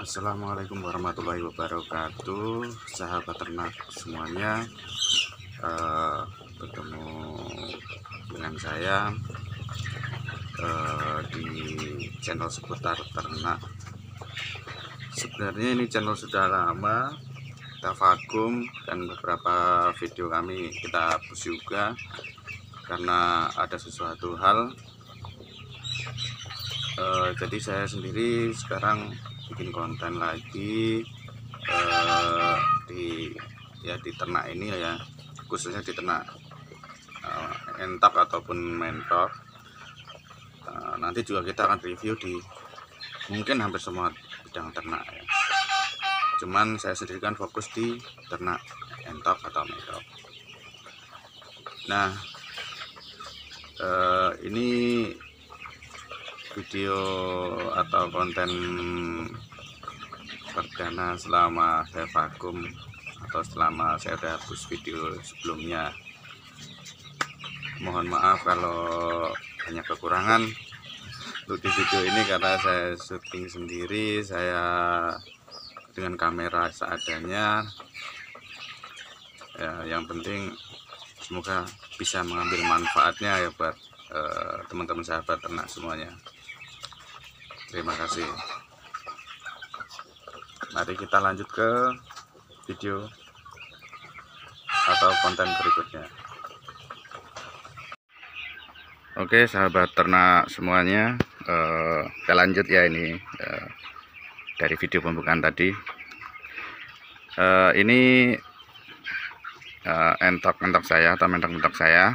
Assalamualaikum warahmatullahi wabarakatuh, sahabat ternak semuanya. Bertemu dengan saya di channel seputar ternak. Sebenarnya ini channel sudah lama kita vakum, dan beberapa video kami kita hapus juga karena ada sesuatu hal. Jadi saya sendiri sekarang bikin konten lagi di ternak ini ya, khususnya di ternak Entok ataupun Mentok. Nanti juga kita akan review di mungkin hampir semua bidang ternak ya. Cuman saya sendiri kan fokus di ternak Entok atau Mentok. Nah, ini video atau konten perdana selama saya vakum atau selama saya udah hapus video sebelumnya. Mohon maaf kalau banyak kekurangan untuk di video ini, karena saya syuting sendiri, saya dengan kamera seadanya ya. Yang penting semoga bisa mengambil manfaatnya ya buat teman-teman sahabat ternak semuanya. Terima kasih. Mari kita lanjut ke video atau konten berikutnya. Oke sahabat ternak semuanya, kita lanjut ya. Ini dari video pembukaan tadi, ini entok saya atau mentok saya.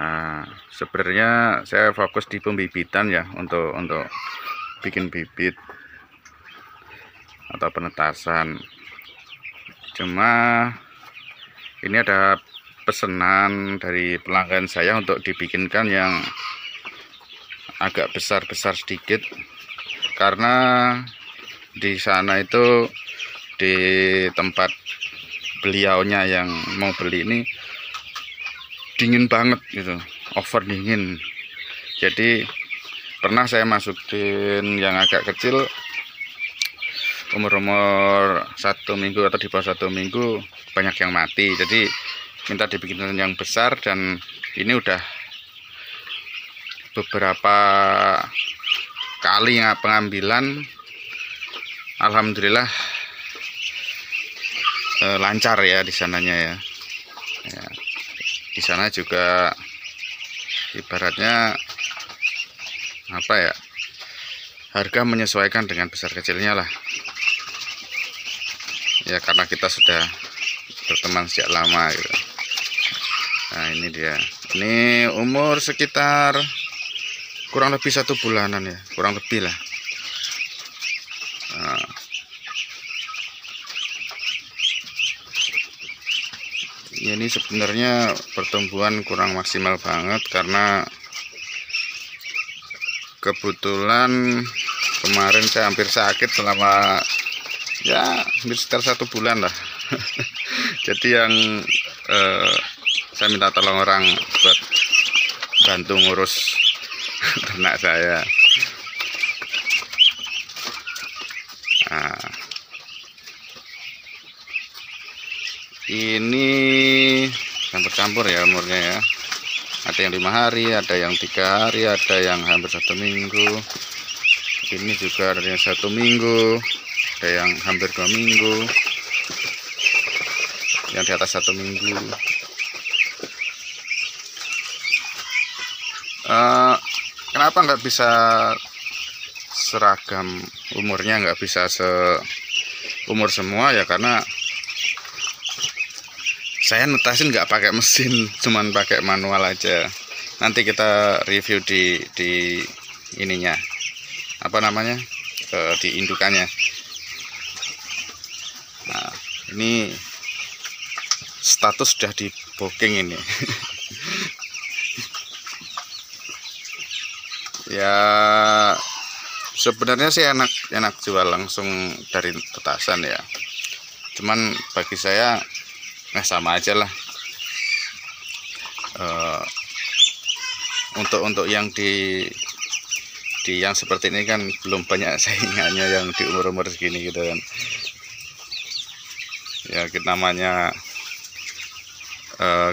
Nah, sebenarnya saya fokus di pembibitan ya, untuk bikin bibit atau penetasan. Cuma ini ada pesanan dari pelanggan saya untuk dibikinkan yang agak besar-besar sedikit, karena di sana itu di tempat beliaunya yang mau beli ini dingin banget gitu, over dingin. Jadi pernah saya masukin yang agak kecil umur 1 minggu atau di bawah 1 minggu banyak yang mati. Jadi minta dibikin yang besar, dan ini udah beberapa kali pengambilan, alhamdulillah lancar ya di sananya ya. Di sana juga ibaratnya apa ya, harga menyesuaikan dengan besar kecilnya lah ya, karena kita sudah berteman sejak lama gitu. Nah ini dia, ini umur sekitar kurang lebih 1 bulanan ya, kurang lebih lah. Nah, ini sebenarnya pertumbuhan kurang maksimal banget, karena kebetulan kemarin saya hampir sakit selama ya hampir sekitar 1 bulan lah. Jadi yang saya minta tolong orang buat bantu ngurus ternak saya. Nah, ini campur-campur ya umurnya ya, ada yang 5 hari, ada yang 3 hari, ada yang hampir 1 minggu. Ini juga ada yang 1 minggu, ada yang hampir 2 minggu, yang di atas 1 minggu. Kenapa nggak bisa seragam umurnya, nggak bisa seumur semua ya, karena saya netasin nggak pakai mesin, cuman pakai manual aja. Nanti kita review di ininya, apa namanya, di indukannya. Nah, ini status sudah di booking ini. Ya sebenarnya sih enak jual langsung dari petasan ya. Cuman bagi saya nah sama aja lah. Untuk yang di di yang seperti ini kan belum banyak saingannya yang di umur-umur segini gitu kan. Ya namanya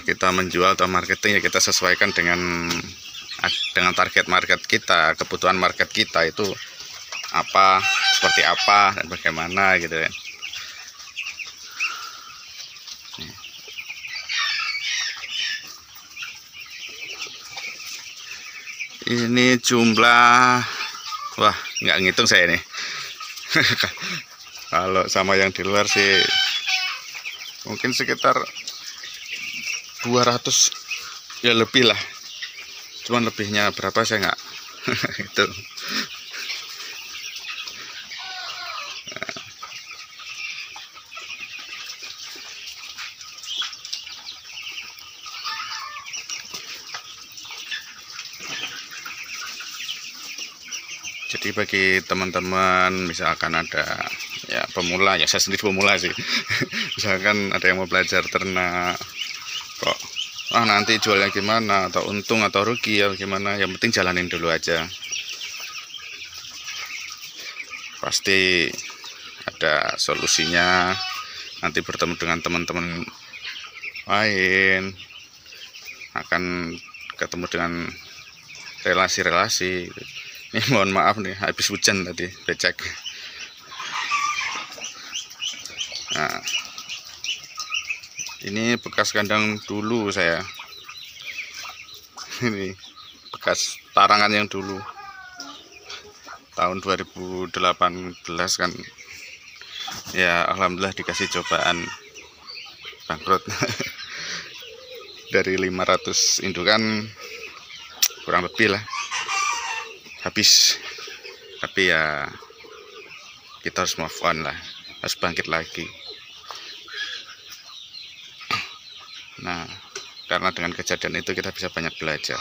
kita menjual atau marketing ya kita sesuaikan dengan target market kita, kebutuhan market kita itu apa, seperti apa, dan bagaimana gitu kan. Ini jumlah, wah nggak ngitung saya ini. Kalau sama yang di luar sih mungkin sekitar 200 ya lebih lah, cuman lebihnya berapa saya nggak itu. Jadi bagi teman-teman misalkan ada ya pemula, ya saya sendiri pemula sih. Misalkan ada yang mau belajar ternak, kok ah nanti jualnya gimana, atau untung atau rugi ya gimana, yang penting jalanin dulu aja. Pasti ada solusinya, nanti bertemu dengan teman-teman lain, akan ketemu dengan relasi-relasi. Ini mohon maaf nih, habis hujan tadi becek. Nah, ini bekas kandang dulu saya. Ini bekas tarangan yang dulu. Tahun 2018 kan. Ya alhamdulillah dikasih cobaan bangkrut. Dari 500 indukan kurang lebih lah habis, tapi ya kita harus move on lah, harus bangkit lagi. Nah, karena dengan kejadian itu kita bisa banyak belajar.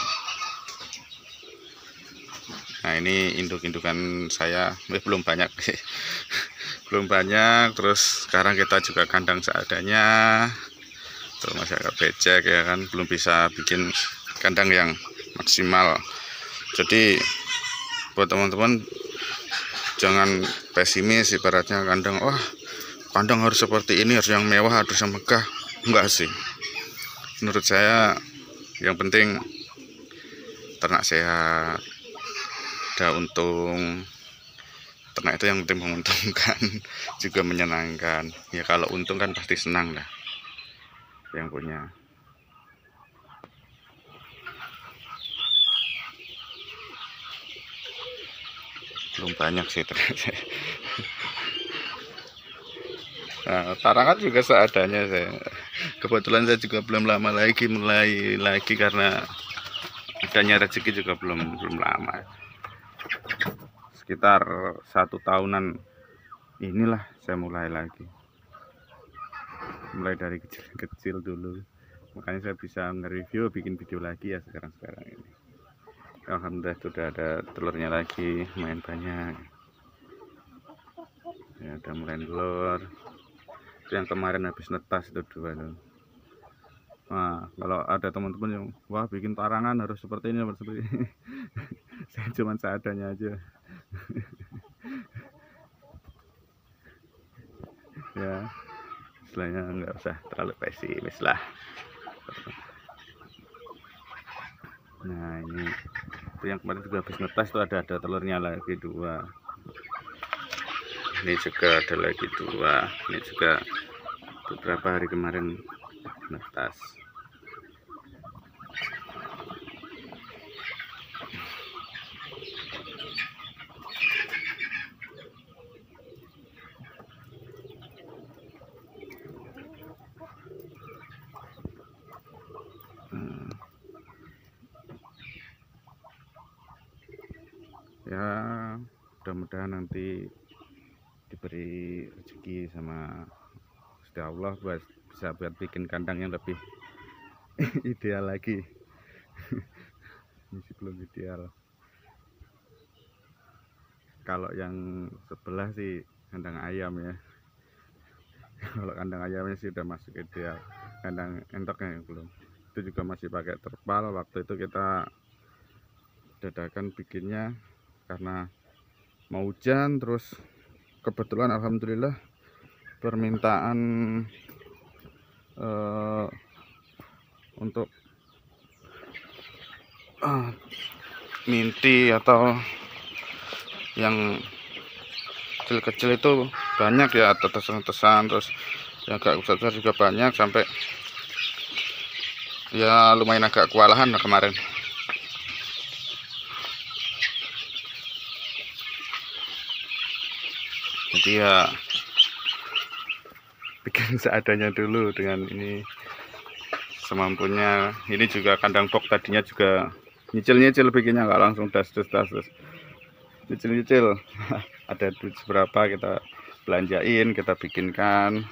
Nah, ini induk-indukan saya belum banyak belum banyak, terus sekarang kita juga kandang seadanya, terus masih agak becek ya kan, belum bisa bikin kandang yang maksimal. Jadi buat teman-teman jangan pesimis, ibaratnya kandang, wah kandang harus seperti ini, harus yang mewah, harus yang megah. Enggak sih, menurut saya yang penting ternak sehat, ada untung. Ternak itu yang penting menguntungkan, juga menyenangkan. Ya kalau untung kan pasti senang lah yang punya. Belum banyak sih ternyata. Nah, tarangan juga seadanya saya. Kebetulan saya juga belum lama lagi mulai lagi, karena adanya rezeki juga belum lama, sekitar 1 tahunan inilah saya mulai lagi, mulai dari kecil-kecil dulu, makanya saya bisa nge-review, bikin video lagi ya sekarang ini. Alhamdulillah sudah ada telurnya lagi, main banyak. Ya, ada mulai telur. Yang kemarin habis netas itu 2 tuh. Nah, kalau ada teman-teman yang wah bikin tarangan harus seperti ini, harus seperti ini. Saya cuma seadanya aja. Ya, istilahnya nggak usah terlalu pesimis lah. Nah ini itu yang kemarin juga habis netas itu ada telurnya lagi 2. Ini juga ada lagi 2. Ini juga beberapa hari kemarin netas. Ya mudah-mudahan nanti diberi rezeki sama Gusti Allah buat bisa bikin kandang yang lebih ideal lagi. Ini belum ideal. Kalau yang sebelah sih kandang ayam ya. Kalau kandang ayamnya sih udah masuk ideal. Kandang entoknya yang belum. Itu juga masih pakai terpal. Waktu itu kita dadakan bikinnya karena mau hujan. Terus kebetulan alhamdulillah permintaan untuk minti atau yang kecil-kecil itu banyak ya, atau tetesan-tetesan, terus yang agak besar juga banyak, sampai ya lumayan agak kewalahan lah kemarin. Jadi ya bikin seadanya dulu dengan ini semampunya. Ini juga kandang box tadinya juga nyicil-nyicil bikinnya, nggak langsung das-das-das, nyicil-nyicil. Ada duit seberapa kita belanjain, kita bikinkan.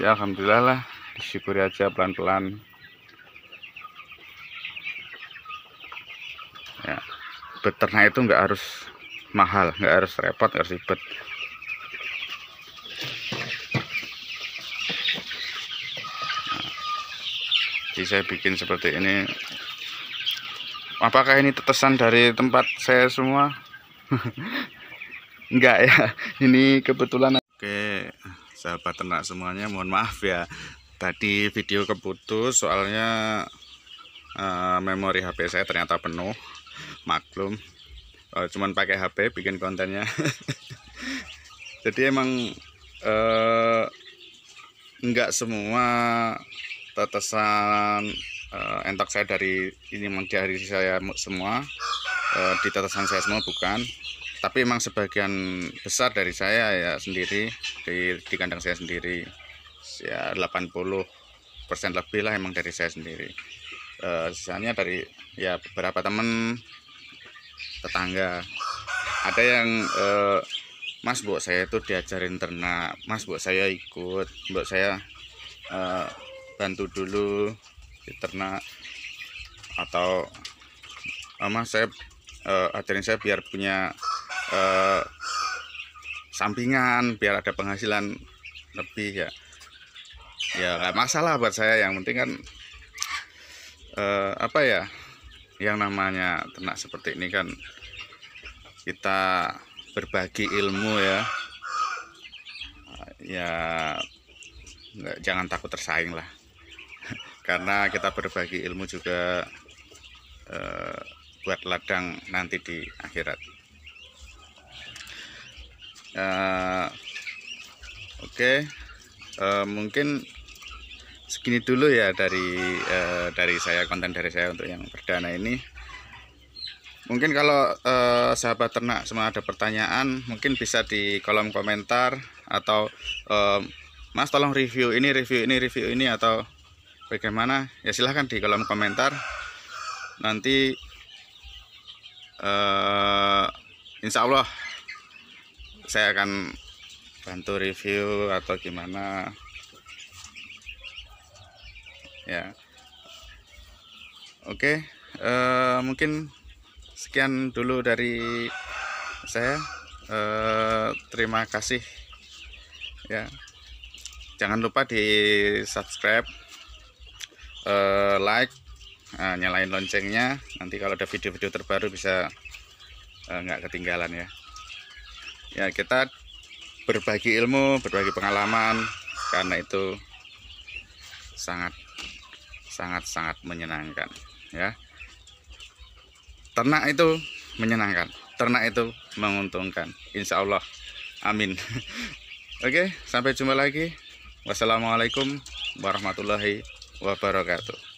Ya alhamdulillah lah, disyukuri aja pelan-pelan. Ya, beternak itu nggak harus mahal, nggak harus repot, nggak harus ribet. Saya bikin seperti ini. Apakah ini tetesan dari tempat saya semua? Enggak ya, ini kebetulan. Oke sahabat ternak semuanya, mohon maaf ya tadi video keputus, soalnya memori HP saya ternyata penuh. Maklum, cuman pakai HP bikin kontennya. Jadi emang enggak semua tetesan entok saya dari ini dari saya semua, di tetesan saya semua bukan, tapi emang sebagian besar dari saya ya sendiri, di kandang saya sendiri ya 80% lebih lah emang dari saya sendiri. Sisanya dari ya beberapa teman, tetangga. Ada yang mas mbok saya itu diajarin ternak, mas mbok saya ikut, mbok saya bantu dulu di ternak, atau mas saya ajarin saya biar punya sampingan, biar ada penghasilan lebih. Ya nggak masalah buat saya, yang penting kan apa ya, yang namanya ternak seperti ini kan kita berbagi ilmu ya. Ya jangan takut tersaing lah, karena kita berbagi ilmu juga buat ladang nanti di akhirat. Oke, mungkin segini dulu ya dari saya, konten dari saya untuk yang perdana ini. Mungkin kalau sahabat ternak semua ada pertanyaan, mungkin bisa di kolom komentar, atau mas tolong review ini, review ini, atau bagaimana ya, silahkan di kolom komentar. Nanti insya Allah saya akan bantu review atau gimana ya. Oke, mungkin sekian dulu dari saya. Terima kasih ya, jangan lupa di subscribe, like, nyalain loncengnya, nanti kalau ada video-video terbaru bisa nggak ketinggalan ya. Ya kita berbagi ilmu, berbagi pengalaman, karena itu sangat menyenangkan ya. Ternak itu menyenangkan, ternak itu menguntungkan, insya Allah, amin. Oke, sampai jumpa lagi. Wassalamualaikum warahmatullahi wabarakatuh.